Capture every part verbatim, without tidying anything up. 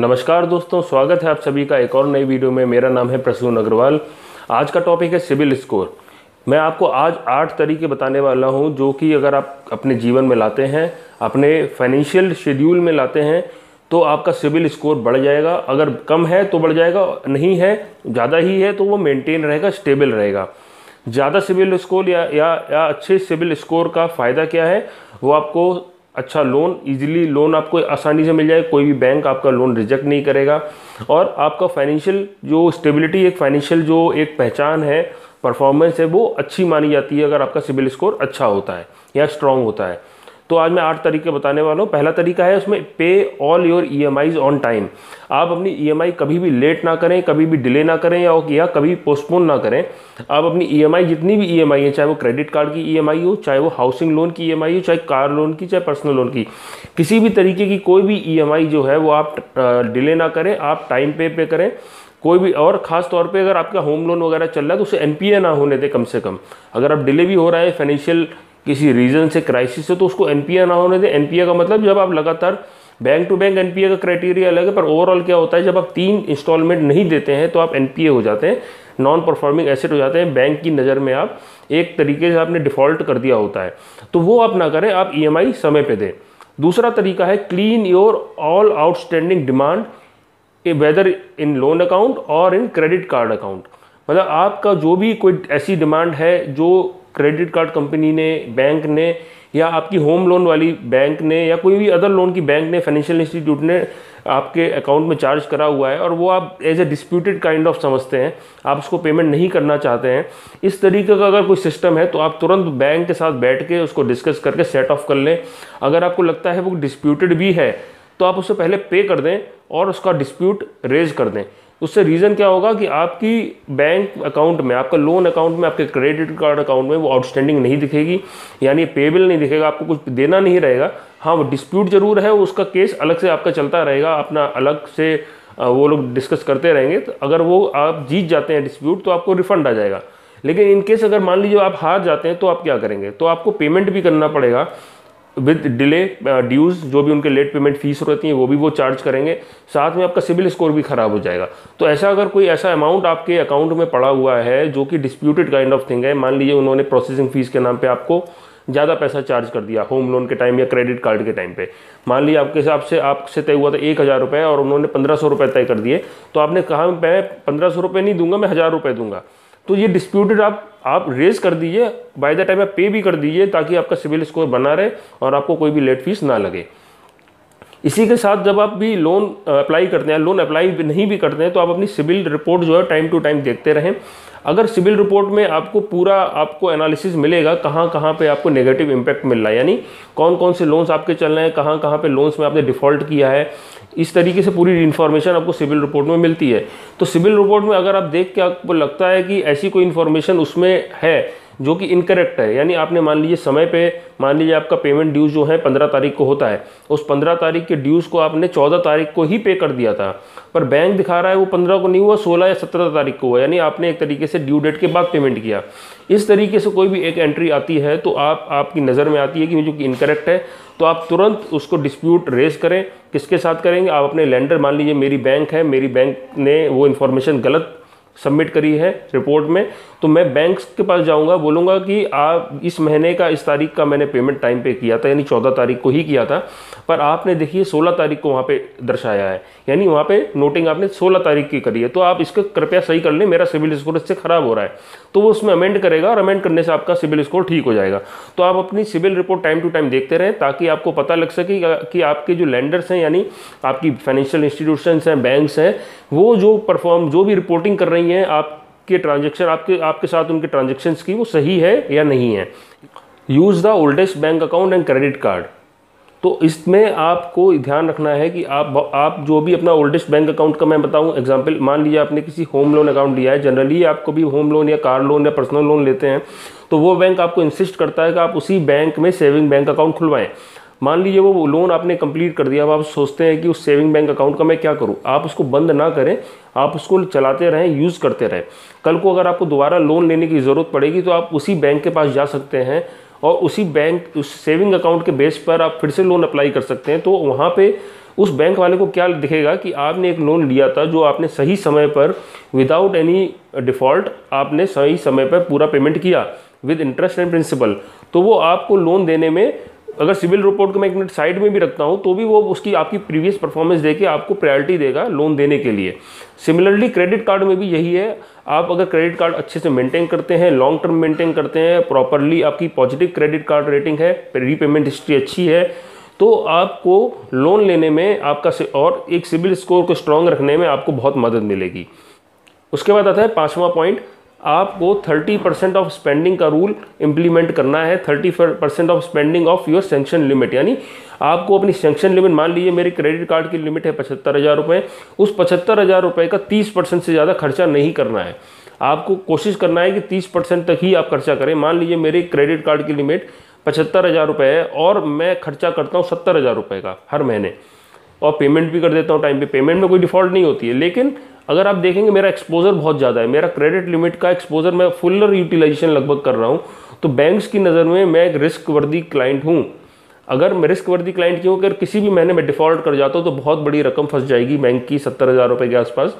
नमस्कार दोस्तों, स्वागत है आप सभी का एक और नई वीडियो में। मेरा नाम है प्रसून अग्रवाल। आज का टॉपिक है सिबिल स्कोर। मैं आपको आज आठ तरीके बताने वाला हूं जो कि अगर आप अपने जीवन में लाते हैं, अपने फाइनेंशियल शेड्यूल में लाते हैं तो आपका सिबिल स्कोर बढ़ जाएगा। अगर कम है तो बढ़ जाएगा, नहीं है, ज़्यादा ही है तो वो मेनटेन रहेगा, स्टेबल रहेगा। ज़्यादा सिबिल स्कोर या, या, या अच्छे सिबिल स्कोर का फ़ायदा क्या है, वो आपको अच्छा लोन, इजीली लोन आपको आसानी से मिल जाएगा। कोई भी बैंक आपका लोन रिजेक्ट नहीं करेगा और आपका फाइनेंशियल जो स्टेबिलिटी, एक फाइनेंशियल जो एक पहचान है, परफॉर्मेंस है, वो अच्छी मानी जाती है अगर आपका सिबिल स्कोर अच्छा होता है या स्ट्रॉन्ग होता है। तो आज मैं आठ तरीके बताने वाला हूँ। पहला तरीका है उसमें pay all your EMIs on time. आप अपनी ईएमआई कभी भी लेट ना करें, कभी भी डिले ना करें या, या कभी पोस्टपोन ना करें। आप अपनी ईएमआई, जितनी भी ईएमआई है, चाहे वो क्रेडिट कार्ड की ईएमआई हो, चाहे वो हाउसिंग लोन की ईएमआई हो, चाहे कार लोन की, चाहे पर्सनल लोन की, किसी भी तरीके की कोई भी ईएमआई जो है वो आप डिले ना करें, आप टाइम पे पे करें कोई भी। और ख़ास तौर पे अगर आपका होम लोन वगैरह चल रहा है तो उसे एनपीए ना होने दें कम से कम। अगर आप डिले भी हो रहा है फाइनेंशियल किसी रीज़न से, क्राइसिस से, तो उसको एनपीए ना होने दें। एनपीए का मतलब जब आप लगातार, बैंक टू बैंक एनपीए का क्राइटेरिया अलग है, पर ओवरऑल क्या होता है, जब आप तीन इंस्टॉलमेंट नहीं देते हैं तो आप एनपीए हो जाते हैं, नॉन परफॉर्मिंग एसेट हो जाते हैं। बैंक की नज़र में आप एक तरीके से आपने डिफ़ॉल्ट कर दिया होता है, तो वो आप ना करें, आप ईएमआई समय पर दें। दूसरा तरीका है clean your all outstanding demand whether in loan account और इन क्रेडिट कार्ड अकाउंट। मतलब आपका जो भी कोई ऐसी डिमांड है जो क्रेडिट कार्ड कंपनी ने, बैंक ने, या आपकी होम लोन वाली बैंक ने, या कोई भी अदर लोन की बैंक ने, फाइनेंशियल इंस्टीट्यूट ने आपके अकाउंट में चार्ज करा हुआ है और वो आप as a disputed kind of समझते हैं, आप उसको पेमेंट नहीं करना चाहते हैं, इस तरीके का अगर कोई सिस्टम है तो आप तुरंत बैंक के साथ बैठ के उसको डिस्कस करके सेट ऑफ कर लें। अगर आपको लगता है वो डिस्प्यूटेड भी है तो आप उससे पहले पे कर दें और उसका डिस्प्यूट रेज कर दें। उससे रीज़न क्या होगा कि आपकी बैंक अकाउंट में, आपका लोन अकाउंट में, आपके क्रेडिट कार्ड अकाउंट में वो आउटस्टैंडिंग नहीं दिखेगी, यानी पेबल नहीं दिखेगा, आपको कुछ देना नहीं रहेगा। हाँ, वो डिस्प्यूट जरूर है, उसका केस अलग से आपका चलता रहेगा, अपना अलग से वो लोग डिस्कस करते रहेंगे। तो अगर वो आप जीत जाते हैं डिस्प्यूट तो आपको रिफंड आ जाएगा, लेकिन इनकेस अगर मान लीजिए आप हार जाते हैं तो आप क्या करेंगे, तो आपको पेमेंट भी करना पड़ेगा विद डिले। ड्यूज़ जो भी उनके लेट पेमेंट फीस रहती है वो भी वो चार्ज करेंगे, साथ में आपका सिबिल स्कोर भी ख़राब हो जाएगा। तो ऐसा अगर कोई ऐसा अमाउंट आपके अकाउंट में पड़ा हुआ है जो कि डिस्प्यूटेड काइंड ऑफ थिंग है, मान लीजिए उन्होंने प्रोसेसिंग फ़ीस के नाम पे आपको ज़्यादा पैसा चार्ज कर दिया होम लोन के टाइम या क्रेडिट कार्ड के टाइम पे, मान लीजिए आपके हिसाब से आपसे तय हुआ था एक हज़ार रुपये और उन्होंने पंद्रह सौ रुपये तय कर दिए, तो आपने कहा मैं पंद्रह सौ रुपये नहीं दूंगा, मैं हज़ार रुपये दूंगा। तो ये डिस्प्यूटेड आप आप रेज कर दीजिए, बाय द टाइम आप पे भी कर दीजिए, ताकि आपका सिबिल स्कोर बना रहे और आपको कोई भी लेट फीस ना लगे। इसी के साथ जब आप भी लोन अप्लाई करते हैं, लोन अप्लाई नहीं भी करते हैं तो आप अपनी सिबिल रिपोर्ट जो है टाइम टू टाइम देखते रहें। अगर सिबिल रिपोर्ट में आपको पूरा आपको एनालिसिस मिलेगा कहाँ कहाँ पे आपको नेगेटिव इम्पैक्ट मिल रहा है, यानी कौन कौन से लोन्स आपके चल रहे हैं, कहाँ कहाँ पे लोन्स में आपने डिफ़ॉल्ट किया है, इस तरीके से पूरी इन्फॉर्मेशन आपको सिबिल रिपोर्ट में मिलती है। तो सिबिल रिपोर्ट में अगर आप देख के आपको लगता है कि ऐसी कोई इन्फॉर्मेशन उसमें है जो कि इनकरेक्ट है, यानी आपने मान लीजिए समय पे, मान लीजिए आपका पेमेंट ड्यूज़ जो है पंद्रह तारीख को होता है, उस पंद्रह तारीख के ड्यूज़ को आपने चौदह तारीख को ही पे कर दिया था, पर बैंक दिखा रहा है वो पंद्रह को नहीं हुआ, सोलह या सत्रह तारीख को हुआ, यानी आपने एक तरीके से ड्यू डेट के बाद पेमेंट किया। इस तरीके से कोई भी एक एंट्री आती है तो आप, आपकी नज़र में आती है कि जो कि इनकरेक्ट है, तो आप तुरंत उसको डिस्प्यूट रेज करें। किसके साथ करेंगे, आप अपने लेंडर, मान लीजिए मेरी बैंक है, मेरी बैंक ने वो इन्फॉर्मेशन गलत सबमिट करी है रिपोर्ट में, तो मैं बैंक के पास जाऊंगा, बोलूंगा कि आप इस महीने का इस तारीख का मैंने पेमेंट टाइम पे किया था, यानी चौदह तारीख को ही किया था, पर आपने देखिए सोलह तारीख को वहाँ पे दर्शाया है, यानी वहाँ पे नोटिंग आपने सोलह तारीख की करी है, तो आप इसका कृपया सही कर लें, मेरा सिबिल स्कोर इससे ख़राब हो रहा है। तो वो उसमें अमेंड करेगा और अमेंड करने से आपका सिबिल स्कोर ठीक हो जाएगा। तो आप अपनी CIBIL report time to time देखते रहें ताकि आपको पता लग सके कि आपके जो लेंडर्स हैं, यानी आपकी फाइनेंशियल इंस्टीट्यूशंस हैं, बैंक्स हैं, वो जो परफॉर्म, जो भी रिपोर्टिंग कर रही हैं, आपके ट्रांजैक्शन, आपके आपके साथ उनके ट्रांजैक्शंस की, वो सही है या नहीं है। Use the oldest bank account and credit card. तो इसमें आपको ध्यान रखना है कि आप आप जो भी अपना ओल्डेस्ट बैंक अकाउंट का, मैं बताऊं एग्जांपल, मान लीजिए आपने किसी होम लोन अकाउंट लिया है, जनरली आपको भी होम लोन या कार लोन या पर्सनल लोन लेते हैं तो वो बैंक आपको इंसिस्ट करता है कि आप उसी बैंक में सेविंग बैंक अकाउंट खुलवाएं। मान लीजिए वो लोन आपने कंप्लीट कर दिया, अब आप सोचते हैं कि उस सेविंग बैंक अकाउंट का मैं क्या करूं, आप उसको बंद ना करें, आप उसको चलाते रहें, यूज़ करते रहें। कल को अगर आपको दोबारा लोन लेने की ज़रूरत पड़ेगी तो आप उसी बैंक के पास जा सकते हैं और उसी बैंक, उस सेविंग अकाउंट के बेस पर आप फिर से लोन अप्लाई कर सकते हैं। तो वहाँ पे उस बैंक वाले को क्या दिखेगा कि आपने एक लोन लिया था जो आपने सही समय पर विदाउट एनी डिफ़ॉल्ट आपने सही समय पर पूरा पेमेंट किया विद इंटरेस्ट एंड प्रिंसिपल। तो वो आपको लोन देने में, अगर सिविल रिपोर्ट को मैं एक मिनट साइड में भी रखता हूँ तो भी वो उसकी आपकी प्रीवियस परफॉर्मेंस देके आपको प्रायोरिटी देगा लोन देने के लिए। सिमिलरली क्रेडिट कार्ड में भी यही है, आप अगर क्रेडिट कार्ड अच्छे से मेंटेन करते हैं, लॉन्ग टर्म मेंटेन करते हैं, प्रॉपरली आपकी पॉजिटिव क्रेडिट कार्ड रेटिंग है, रीपेमेंट हिस्ट्री अच्छी है, तो आपको लोन लेने में आपका और एक सिविल स्कोर को स्ट्रांग रखने में आपको बहुत मदद मिलेगी। उसके बाद आता है पाँचवा पॉइंट, आपको थर्टी परसेंट ऑफ स्पेंडिंग का रूल इम्प्लीमेंट करना है। Thirty percent of spending of your sanction limit, यानी आपको अपनी सेंक्शन लिमिट, मान लीजिए मेरे क्रेडिट कार्ड की लिमिट है पचहत्तर हज़ार रुपये, उस पचहत्तर हज़ार रुपये का तीस परसेंट से ज़्यादा खर्चा नहीं करना है। आपको कोशिश करना है कि तीस परसेंट तक ही आप खर्चा करें। मान लीजिए मेरे क्रेडिट कार्ड की लिमिट पचहत्तर हज़ार रुपये है और मैं खर्चा करता हूँ सत्तर हज़ार रुपये का हर महीने, और पेमेंट भी कर देता हूँ टाइम पे, पेमेंट में कोई डिफ़ॉल्ट नहीं होती है। लेकिन अगर आप देखेंगे मेरा एक्सपोज़र बहुत ज़्यादा है, मेरा क्रेडिट लिमिट का एक्सपोज़र मैं फुलर यूटिलाइजेशन लगभग कर रहा हूँ, तो बैंक्स की नज़र में मैं एक रिस्क वर्दी क्लाइंट हूँ। अगर मैं रिस्क वर्दी क्लाइंट क्यों, अगर किसी भी महीने में डिफ़ॉल्ट कर जाता हूँ तो बहुत बड़ी रकम फंस जाएगी बैंक की, सत्तर हज़ार रुपये के आसपास,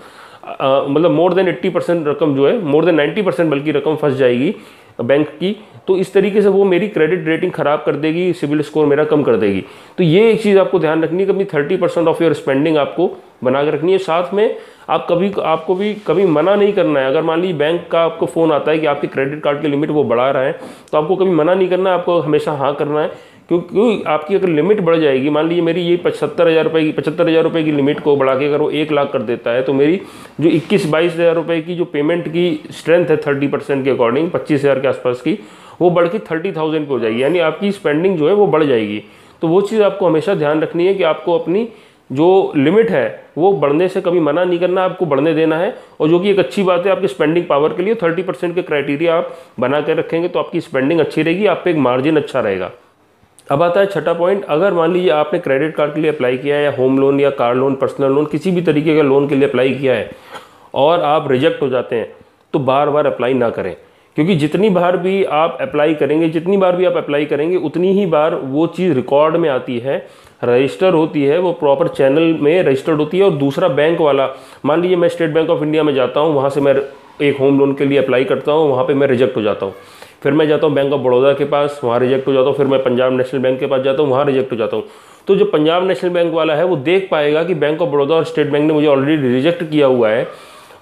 मतलब मोर देन एट्टी परसेंट रकम जो है, मोर देन नाइन्टी परसेंट बल्कि रकम फंस जाएगी बैंक की। तो इस तरीके से वो मेरी क्रेडिट रेटिंग ख़राब कर देगी, सिविल स्कोर मेरा कम कर देगी। तो ये एक चीज़ आपको ध्यान रखनी है कि thirty percent of your spending आपको बना के रखनी है। साथ में आप कभी आपको भी कभी मना नहीं करना है। अगर मान लीजिए बैंक का आपको फ़ोन आता है कि आपके क्रेडिट कार्ड की लिमिट वो बढ़ा रहा है, तो आपको कभी मना नहीं करना है, आपको हमेशा हाँ करना है। क्योंकि आपकी अगर लिमिट बढ़ जाएगी, मान लीजिए मेरी ये पचहत्तर हज़ार रुपये की पचहत्तर हज़ार रुपये की लिमिट को बढ़ा के अगर वो एक लाख कर देता है, तो मेरी जो इक्कीस बाईस हज़ार रुपये की जो पेमेंट की स्ट्रेंथ है थर्टी परसेंट के अकॉर्डिंग, पच्चीस हज़ार के आसपास की, वो बढ़ के थर्टी थाउजेंड हो जाएगी, यानी आपकी स्पेंडिंग जो है वो बढ़ जाएगी। तो वो चीज़ आपको हमेशा ध्यान रखनी है कि आपको अपनी जो लिमिट है वो बढ़ने से कभी मना नहीं करना, आपको बढ़ने देना है। और जो कि एक अच्छी बात है आपकी स्पेंडिंग पावर के लिए, थर्टी परसेंट के क्राइटेरिया आप बना कर रखेंगे तो आपकी स्पेंडिंग अच्छी रहेगी, आप पे एक मार्जिन अच्छा रहेगा। अब आता है छठा पॉइंट, अगर मान लीजिए आपने क्रेडिट कार्ड के लिए अप्लाई किया है, या होम लोन या कार लोन, पर्सनल लोन, किसी भी तरीके का लोन के लिए अप्लाई किया है और आप रिजेक्ट हो जाते हैं, तो बार बार अप्लाई ना करें। क्योंकि जितनी बार भी आप अप्लाई करेंगे जितनी बार भी आप अप्लाई करेंगे उतनी ही बार वो चीज़ रिकॉर्ड में आती है, रजिस्टर होती है, वो प्रॉपर चैनल में रजिस्टर्ड होती है। और दूसरा बैंक वाला, मान लीजिए मैं स्टेट बैंक ऑफ इंडिया में जाता हूँ, वहाँ से मैं एक होम लोन के लिए अप्लाई करता हूँ, वहाँ पे मैं रिजेक्ट हो जाता हूँ, फिर मैं जाता हूँ बैंक ऑफ बड़ौदा के पास, वहाँ रिजेक्ट हो जाता हूँ, फिर मैं पंजाब नेशनल बैंक के पास जाता हूँ, वहाँ रिजेक्ट हो जाता हूँ। तो जो पंजाब नेशनल बैंक वाला है वो देख पाएगा कि बैंक ऑफ बड़ौदा और स्टेट बैंक ने मुझे ऑलरेडी रिजेक्ट किया हुआ है,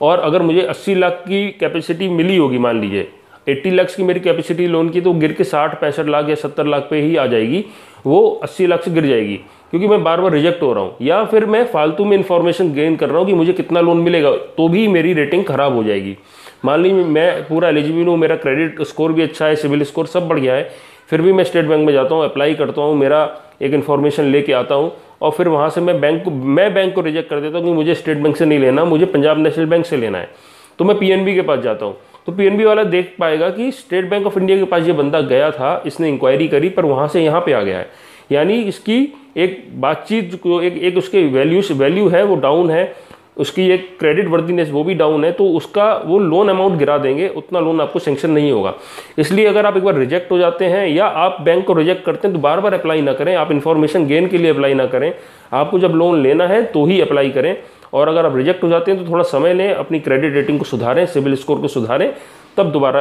और अगर मुझे अस्सी लाख की कैपेसिटी मिली होगी, मान लीजिए अस्सी लाख की मेरी कैपेसिटी लोन की, तो गिर के साठ पैंसठ लाख या सत्तर लाख पे ही आ जाएगी, वो अस्सी लाख से गिर जाएगी क्योंकि मैं बार बार रिजेक्ट हो रहा हूँ। या फिर मैं फालतू में इन्फॉर्मेशन गेन कर रहा हूँ कि मुझे कितना लोन मिलेगा, तो भी मेरी रेटिंग ख़राब हो जाएगी। मान लीजिए मैं पूरा एलिजिबल हूँ, मेरा क्रेडिट स्कोर भी अच्छा है, सिविल स्कोर सब बढ़ गया है, फिर भी मैं स्टेट बैंक में जाता हूँ, अप्लाई करता हूँ, मेरा एक इन्फॉर्मेशन लेके आता हूँ, और फिर वहाँ से मैं बैंक को मैं बैंक को रिजेक्ट कर देता हूँ कि मुझे स्टेट बैंक से नहीं लेना, मुझे पंजाब नेशनल बैंक से लेना है। तो मैं पीएनबी के पास जाता हूँ, तो पीएनबी वाला देख पाएगा कि स्टेट बैंक ऑफ इंडिया के पास ये बंदा गया था, इसने इंक्वायरी करी, पर वहाँ से यहाँ पे आ गया है, यानी इसकी एक बातचीत को एक एक उसके वैल्यूस वैल्यू है वो डाउन है, उसकी एक क्रेडिट वर्दीनेस वो भी डाउन है, तो उसका वो लोन अमाउंट गिरा देंगे, उतना लोन आपको सेंक्शन नहीं होगा। इसलिए अगर आप एक बार रिजेक्ट हो जाते हैं या आप बैंक को रिजेक्ट करते हैं तो बार बार अप्लाई ना करें, आप इन्फॉर्मेशन गेन के लिए अप्लाई ना करें, आपको जब लोन लेना है तो ही अप्लाई करें। और अगर आप रिजेक्ट हो जाते हैं तो थोड़ा समय लें, अपनी क्रेडिट रेटिंग को सुधारें, सिविल स्कोर को सुधारें, तब दोबारा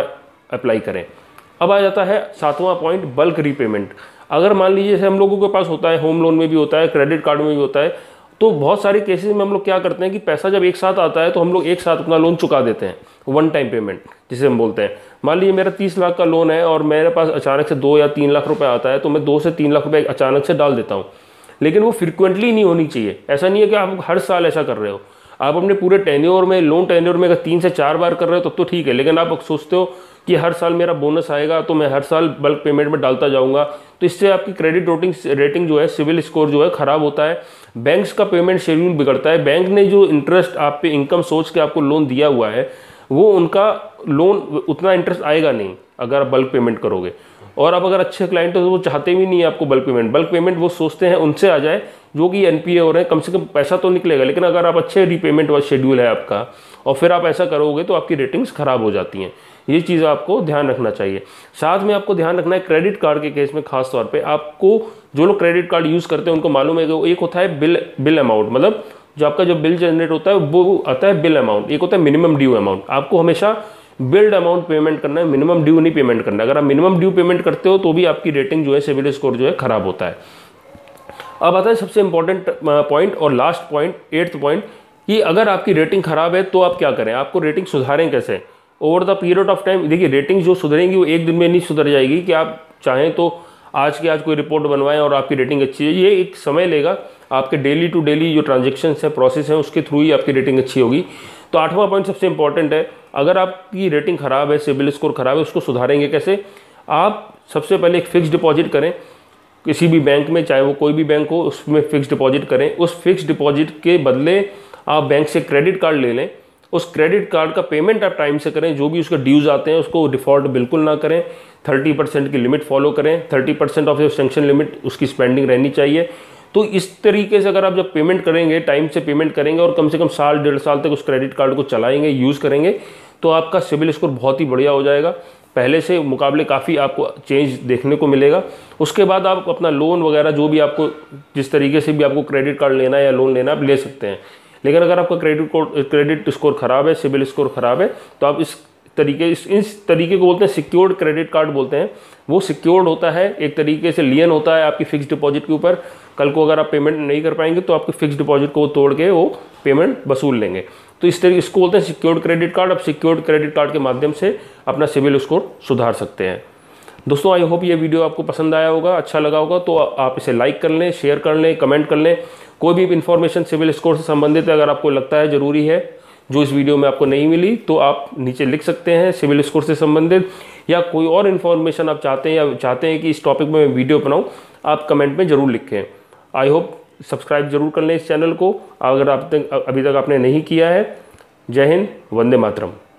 अप्लाई करें। अब आ जाता है सातवां पॉइंट, बल्क रीपेमेंट। अगर मान लीजिए जैसे हम लोगों के पास होता है, होम लोन में भी होता है, क्रेडिट कार्ड में भी होता है, तो बहुत सारे केसेस में हम लोग क्या करते हैं कि पैसा जब एक साथ आता है तो हम लोग एक साथ अपना लोन चुका देते हैं, वन टाइम पेमेंट जिसे हम बोलते हैं। मान लीजिए मेरा तीस लाख का लोन है और मेरे पास अचानक से दो या तीन लाख रुपए आता है, तो मैं दो से तीन लाख रुपए अचानक से डाल देता हूँ, लेकिन वो फ्रिक्वेंटली नहीं होनी चाहिए। ऐसा नहीं है कि आप हर साल ऐसा कर रहे हो, आप अपने पूरे टेन्योर में, लोन टेन्योर में अगर तीन से चार बार कर रहे हो तब तो ठीक है, लेकिन आप सोचते हो कि हर साल मेरा बोनस आएगा तो मैं हर साल बल्क पेमेंट में डालता जाऊंगा, तो इससे आपकी क्रेडिट रेटिंग रेटिंग जो है, सिविल स्कोर जो है ख़राब होता है, बैंक्स का पेमेंट शेड्यूल बिगड़ता है। बैंक ने जो इंटरेस्ट आप पे इनकम सोच के आपको लोन दिया हुआ है, वो उनका लोन उतना इंटरेस्ट आएगा नहीं, अगर आप बल्क पेमेंट करोगे। और अब अगर अच्छे क्लाइंट हो तो वो चाहते भी नहीं है आपको बल्क पेमेंट, बल्क पेमेंट वो सोचते हैं उनसे आ जाए जो कि एनपीए हो रहे हैं, कम से कम पैसा तो निकलेगा। लेकिन अगर आप अच्छे रीपेमेंट वाला शेड्यूल है आपका और फिर आप ऐसा करोगे तो आपकी रेटिंग्स ख़राब हो जाती हैं। ये चीज़ आपको ध्यान रखना चाहिए। साथ में आपको ध्यान रखना है क्रेडिट कार्ड के केस में खास तौर पे, आपको जो लोग क्रेडिट कार्ड यूज़ करते हैं उनको मालूम है कि एक होता है बिल बिल अमाउंट, मतलब जो आपका जो बिल जनरेट होता है वो आता है बिल अमाउंट, एक होता है मिनिमम ड्यू अमाउंट। आपको हमेशा बिल्ड अमाउंट पेमेंट करना है, मिनिमम ड्यू नहीं पेमेंट करना है। अगर आप मिनिमम ड्यू पेमेंट करते हो तो भी आपकी रेटिंग जो है सिबिल स्कोर जो है ख़राब होता है। अब आता है सबसे इंपॉर्टेंट पॉइंट और लास्ट पॉइंट, एट्थ पॉइंट, कि अगर आपकी रेटिंग ख़राब है तो आप क्या करें, आपको रेटिंग सुधारें कैसे over the period of time. देखिए रेटिंग जो सुधरेंगी वो एक दिन में नहीं सुधर जाएगी कि आप चाहें तो आज के आज कोई रिपोर्ट बनवाएं और आपकी रेटिंग अच्छी है। ये एक समय लेगा, आपके डेली टू डेली जो ट्रांजेक्शन्स हैं, प्रोसेस हैं, उसके थ्रू ही आपकी रेटिंग अच्छी होगी। तो आठवां पॉइंट सबसे इंपॉर्टेंट है, अगर आपकी रेटिंग ख़राब है, सिबिल स्कोर ख़राब है, उसको सुधारेंगे कैसे। आप सबसे पहले एक फ़िक्स डिपॉजिट करें किसी भी बैंक में, चाहे वो कोई भी बैंक हो, उसमें फ़िक्स डिपॉजिट करें। उस फिक्स डिपॉजिट के बदले आप बैंक से क्रेडिट कार्ड ले लें, उस क्रेडिट कार्ड का पेमेंट आप टाइम से करें, जो भी उसके ड्यूज़ आते हैं उसको डिफ़ॉल्ट बिल्कुल ना करें। थर्टी परसेंट की लिमिट फॉलो करें, thirty percent of your sanction limit उसकी स्पेंडिंग रहनी चाहिए। तो इस तरीके से अगर आप जब पेमेंट करेंगे, टाइम से पेमेंट करेंगे और कम से कम साल डेढ़ साल तक उस क्रेडिट कार्ड को चलाएंगे, यूज़ करेंगे, तो आपका सिबिल स्कोर बहुत ही बढ़िया हो जाएगा। पहले से मुकाबले काफ़ी आपको चेंज देखने को मिलेगा। उसके बाद आप अपना लोन वगैरह जो भी आपको, जिस तरीके से भी आपको क्रेडिट कार्ड लेना है या लोन लेना, आप ले सकते हैं। लेकिन अगर आपका क्रेडिट क्रेडिट स्कोर ख़राब है, सिबिल स्कोर ख़राब है, तो आप इस तरीके इस इस तरीके को बोलते हैं सिक्योर्ड क्रेडिट कार्ड बोलते हैं। वो सिक्योर्ड होता है, एक तरीके से लियन होता है आपकी फ़िक्स डिपॉजिट के ऊपर। कल को अगर आप पेमेंट नहीं कर पाएंगे तो आपके फिक्स डिपॉजिट को तोड़ के वो पेमेंट वसूल लेंगे। तो इस तरीके इसको बोलते हैं सिक्योर्ड क्रेडिट कार्ड। आप सिक्योर्ड क्रेडिट कार्ड के माध्यम से अपना सिबिल स्कोर सुधार सकते हैं। दोस्तों आई होप ये वीडियो आपको पसंद आया होगा, अच्छा लगा होगा, तो आप इसे लाइक कर लें, शेयर कर लें, कमेंट कर लें। कोई भी इन्फॉर्मेशन सिबिल स्कोर से संबंधित अगर आपको लगता है ज़रूरी है, जो इस वीडियो में आपको नहीं मिली, तो आप नीचे लिख सकते हैं सिबिल स्कोर से संबंधित, या कोई और इन्फॉर्मेशन आप चाहते हैं या चाहते हैं कि इस टॉपिक में मैं वीडियो बनाऊँ, आप कमेंट में ज़रूर लिखें। आई होप सब्सक्राइब जरूर कर लें इस चैनल को अगर आप तक अभी तक आपने नहीं किया है। जय हिंद, वंदे मातरम।